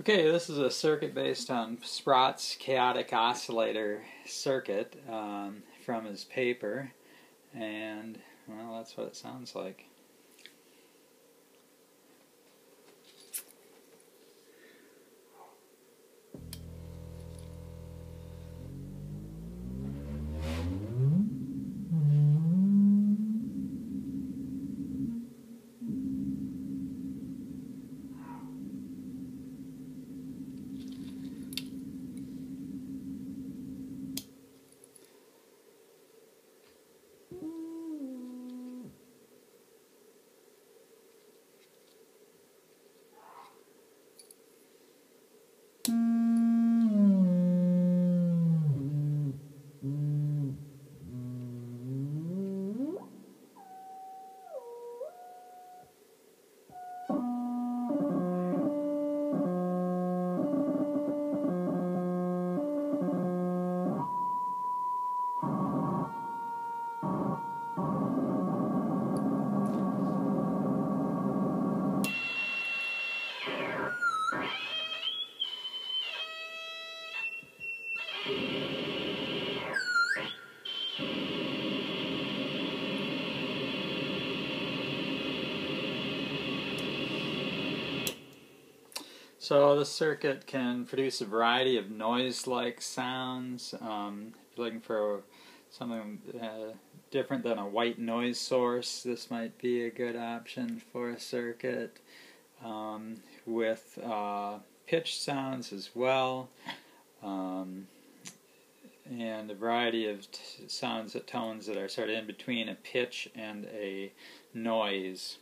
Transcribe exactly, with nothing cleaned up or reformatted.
Okay, this is a circuit based on Sprott's chaotic oscillator circuit um, from his paper, and well, that's what it sounds like. So this circuit can produce a variety of noise-like sounds. Um, if you're looking for something uh, different than a white noise source, this might be a good option for a circuit um, with uh, pitch sounds as well, um, and a variety of t sounds, that tones that are sort of in between a pitch and a noise.